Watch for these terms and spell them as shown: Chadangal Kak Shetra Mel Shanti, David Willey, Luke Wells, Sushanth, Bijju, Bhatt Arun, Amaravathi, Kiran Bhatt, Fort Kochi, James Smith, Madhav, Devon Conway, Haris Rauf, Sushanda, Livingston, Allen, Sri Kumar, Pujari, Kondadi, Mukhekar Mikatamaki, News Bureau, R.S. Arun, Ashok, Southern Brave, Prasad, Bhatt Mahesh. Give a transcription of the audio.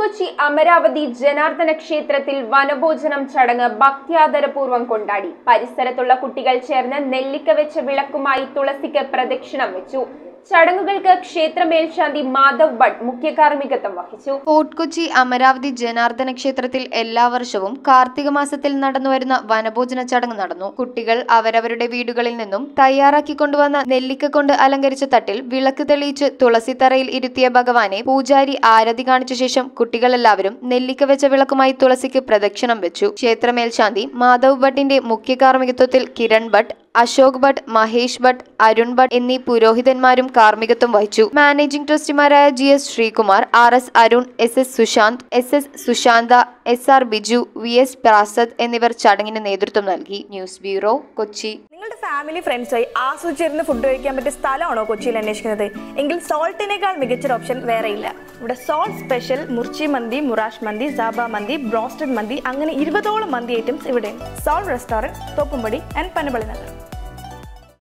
Kochi, Amaravathi, Janardana Kshettrathil, Vanabojanam Chadanga, Bhaktyadharapurvam Kondadi. Parisarathula Kuttikal Cherna, Nellika Vecha Vilakkumai, Tulasika Pradakshina Vechu. Chadangal Kak Shetra Mel Shanti, Madhav Bhatt Mukhekar Mikatamaki. Fort Kochi, Amaravathi, Janardana Kshettrathil, Ella Varshavum, Karthika Masathil Nadannu Varunna, Vanabojana Chadanga Nadannu. Kuttikal avaravude veedukalil ninnum, Tayyarakki konduvanna Nellika kondu Alankaricha Thattil, Vilakku Theliyichu, Tulasi Tharayil Iruthiya Bagavane, Pujari Aarathi Kanicha Shesham, Kuttikal Ellavarum, Nellika Vecha Vilakkumayi Tulasikku Pradakshana Vechu. Kshetra Mel Shanti, Madhav Bhattinte Mukhya Karmikathathil Kiran Bhatt, Ashok Bhatt Mahesh Bhatt Arun Bhatt enni Purohitanmarum Karmikatvam vahichu. Managing Trusteemaraya G.S. Sri Kumar, R.S. Arun, S.S. Sushanth, S.S. Sushanda, S.R. Bijju, V.S. Prasad ennivar chadangine nedrutham nalki. News Bureau, Kochi. Family friends are also cheering food. They can be style on a coaching and English salt in a mixture option. Where would a salt special Murchi Mandi, Murash Mandi, Zaba Mandi, Broasted Mandi, Angani Irbathol Mandi items evident. Salt restaurant, Tokumadi, and Panabal.